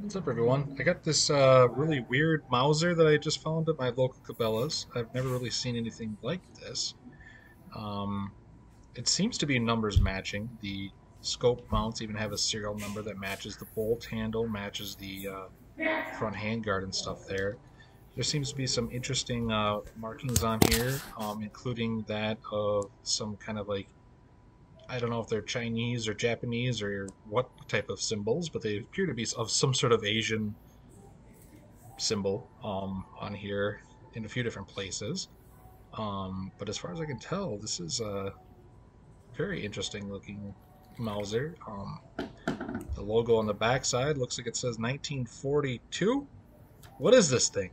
What's up, everyone? I got this really weird Mauser that I just found at my local Cabela's. I've never really seen anything like this. It seems to be numbers matching. The scope mounts even have a serial number that matches the bolt handle, matches the front handguard and stuff there. There seems to be some interesting markings on here, including that of some kind of like, I don't know if they're Chinese or Japanese or what type of symbols, but they appear to be of some sort of Asian symbol on here in a few different places. But as far as I can tell, this is a very interesting looking Mauser. The logo on the backside looks like it says 1942. What is this thing?